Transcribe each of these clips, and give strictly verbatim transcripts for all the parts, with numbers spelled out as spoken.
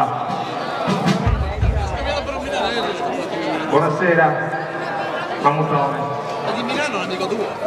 Ah. Buonasera, come stai? Ma di Milano è amico tuo?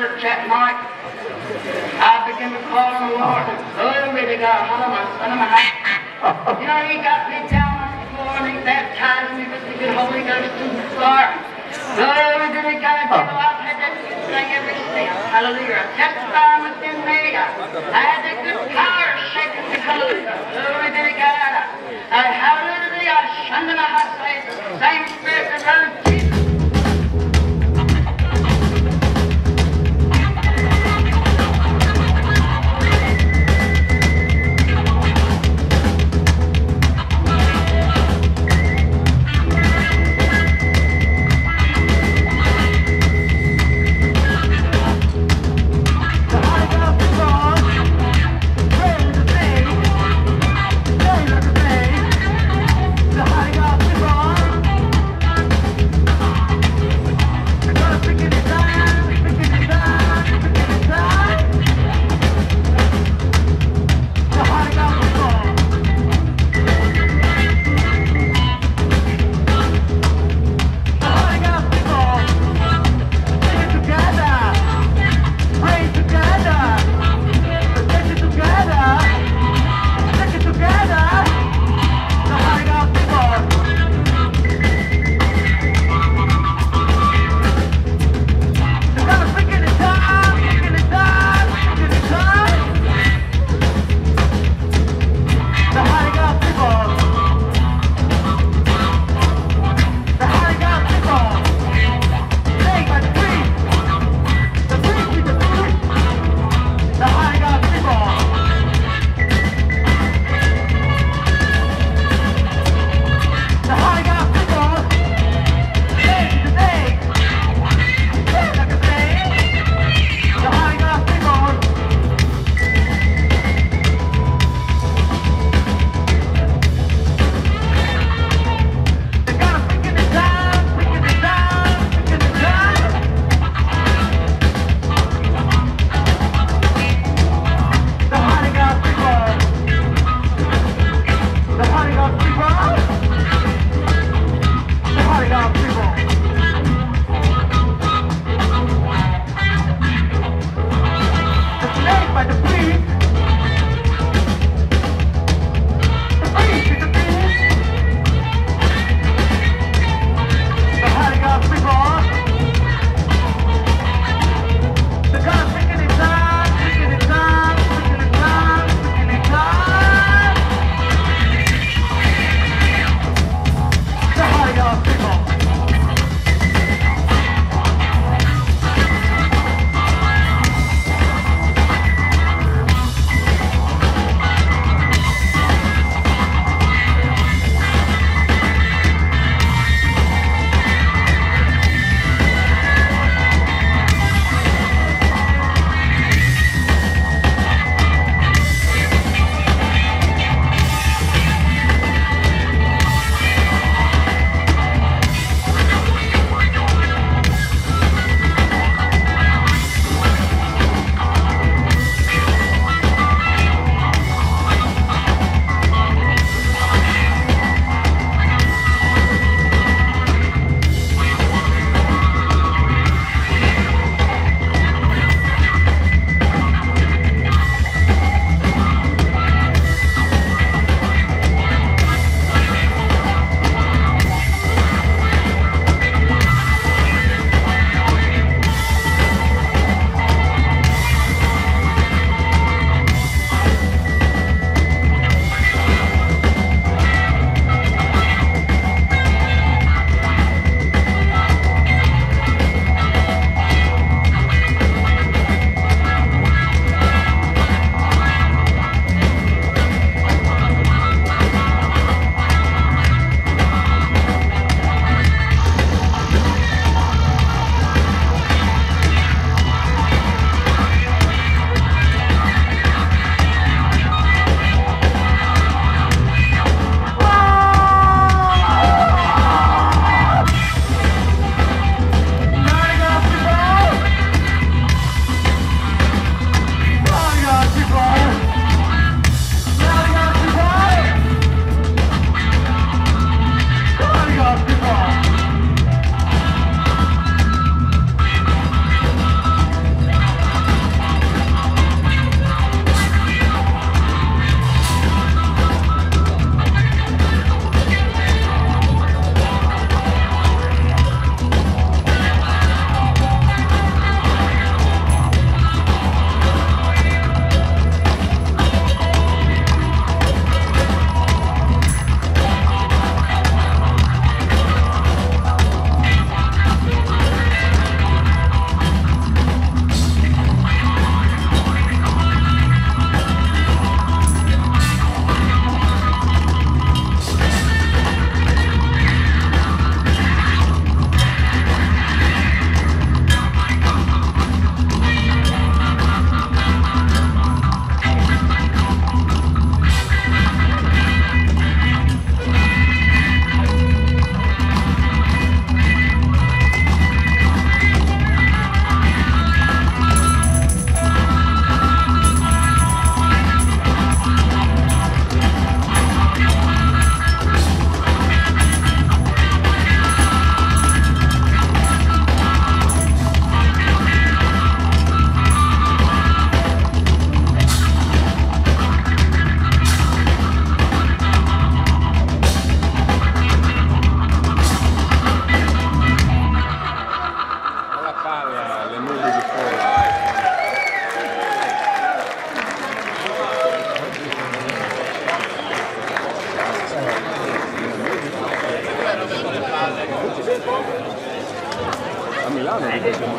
church at night, I began to call on the Lord. Little bitty dog, hello, my son of mine. You know, he got me down on the floor and he baptized me with the Holy Ghost and the Lord. Little bitty God, I've had that good thing ever since. Hallelujah. I testify within me. I, I had that good power shaking the Holy Ghost. Little bitty God, I hallelujah, I shunned my heart, say the same spirit that runs. Thank you.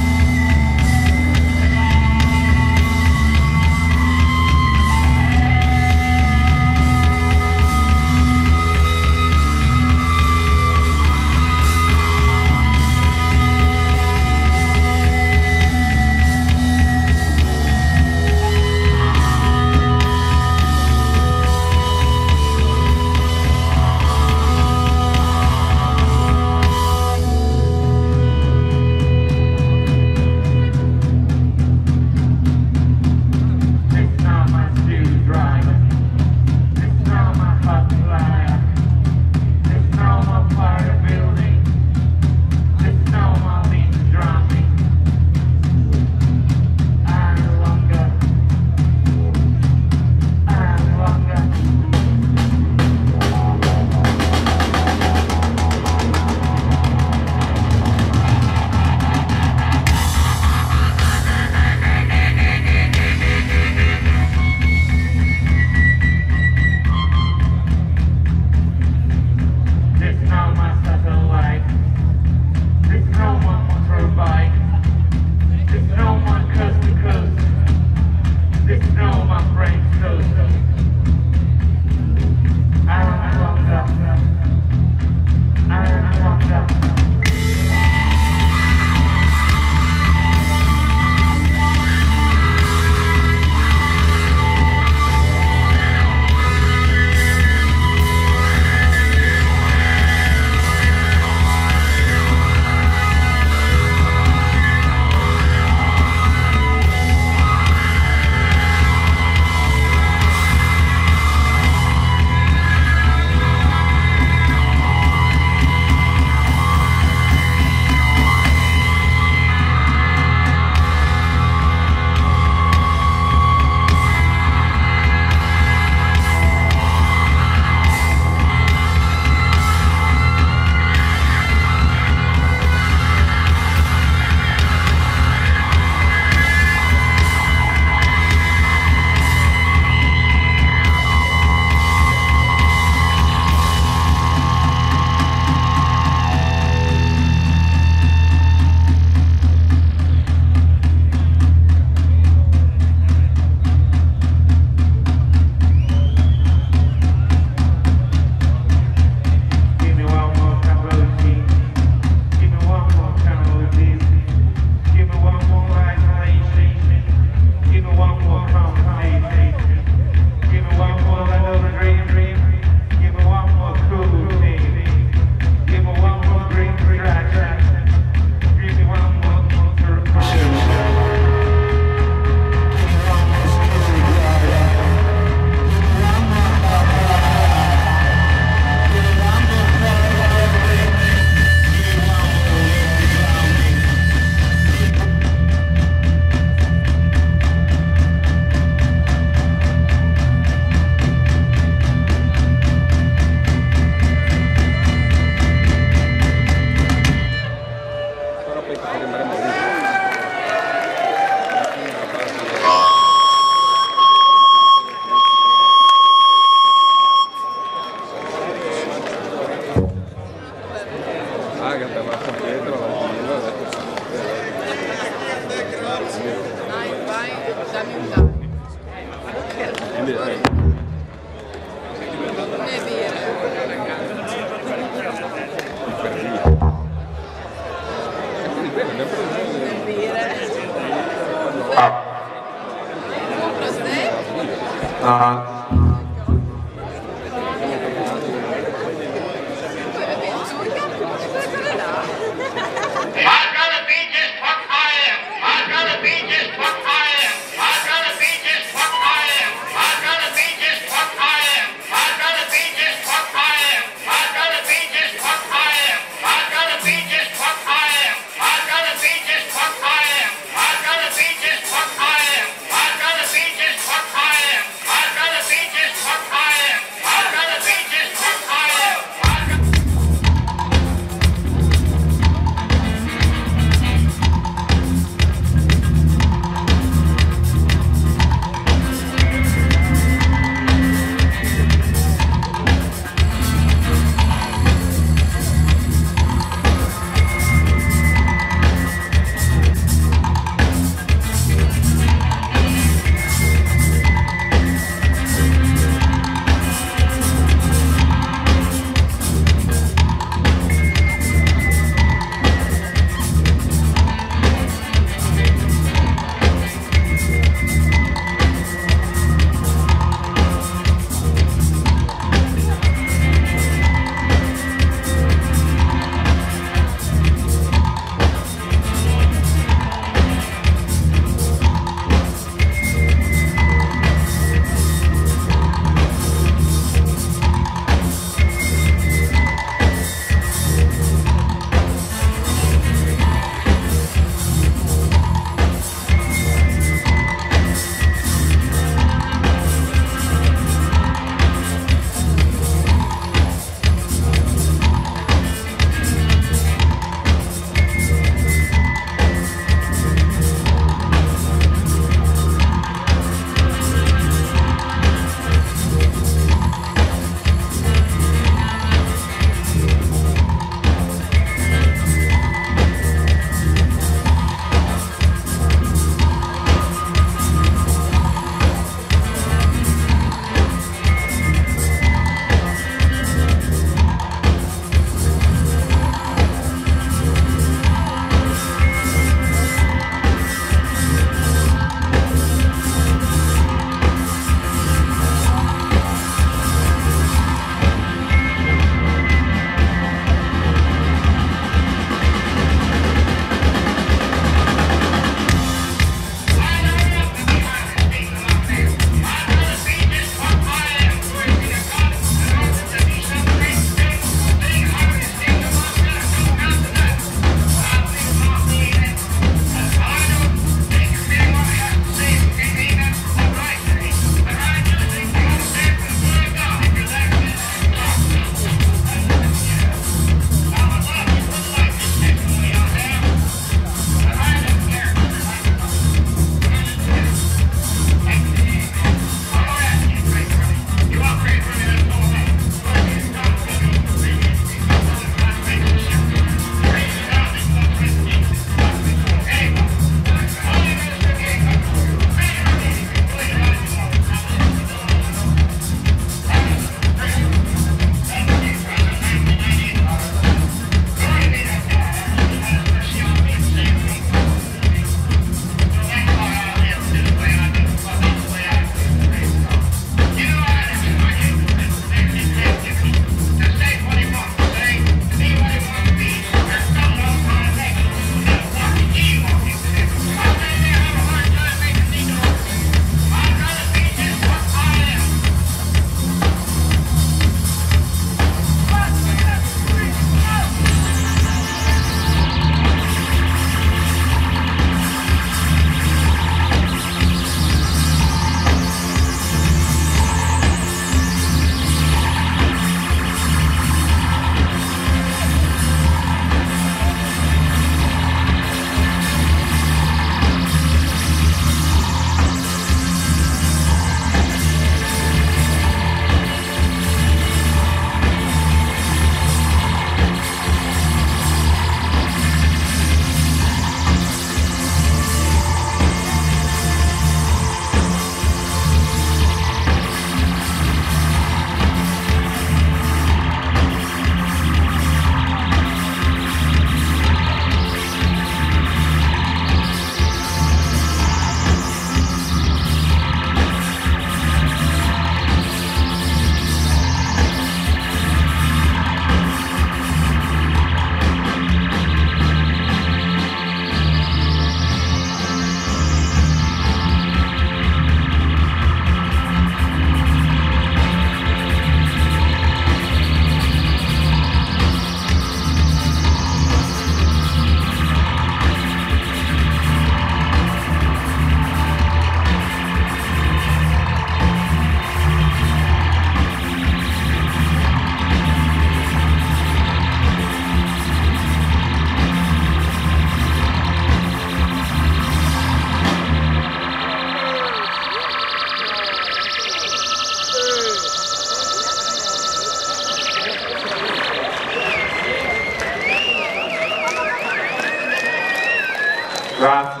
Grazie.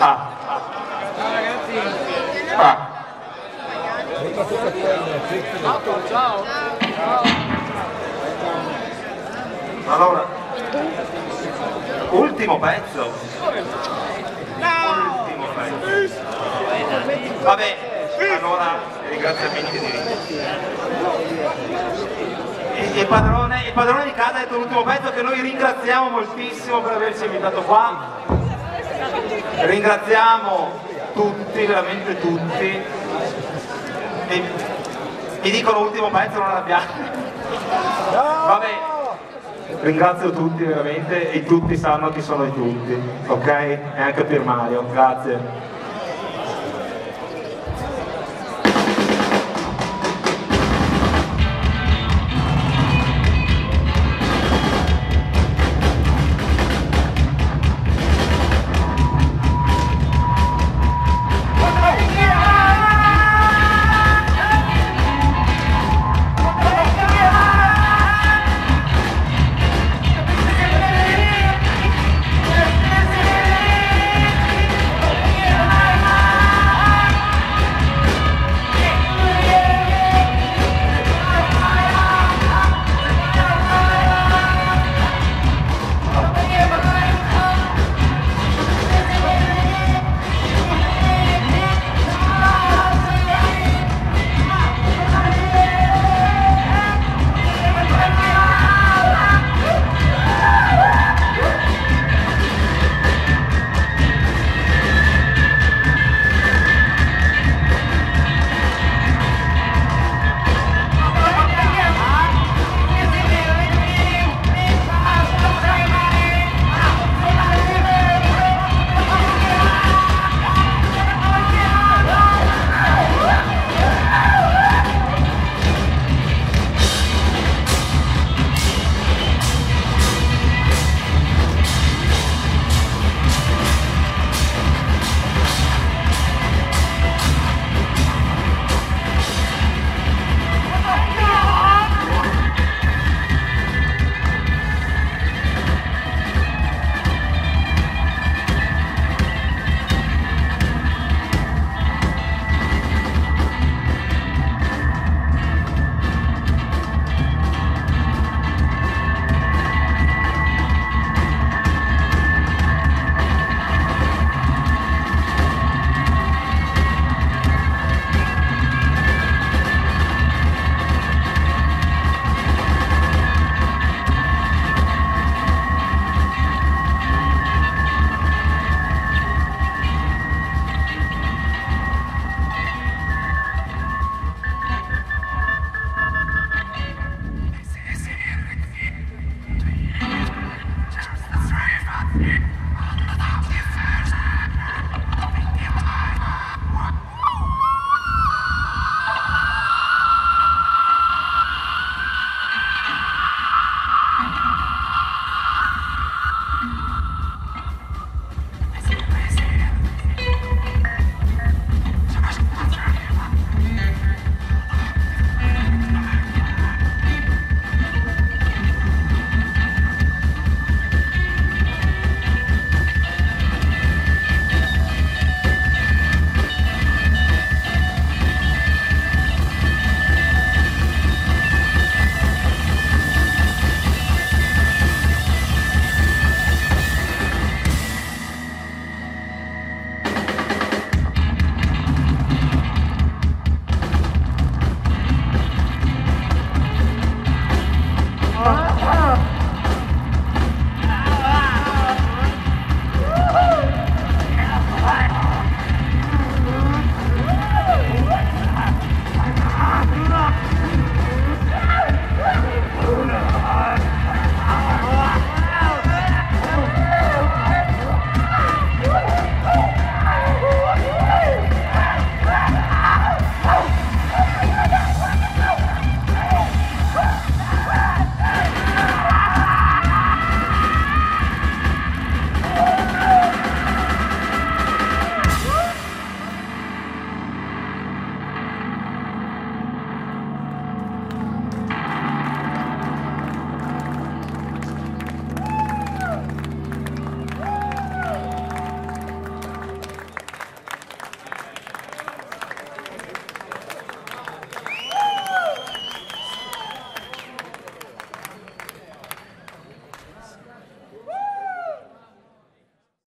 Ah. Ah. Ciao. Allora, ultimo pezzo. No. Ultimo pezzo. Vabbè, allora ringraziamenti di il, il padrone, il padrone di casa ha detto l'ultimo pezzo, che noi ringraziamo moltissimo per averci invitato qua. Ringraziamo tutti, veramente tutti. Mi, mi dicono l'ultimo pezzo, non l'abbiamo. Vabbè, ringrazio tutti veramente, e tutti sanno chi sono i tutti, ok? E anche Piermario, grazie.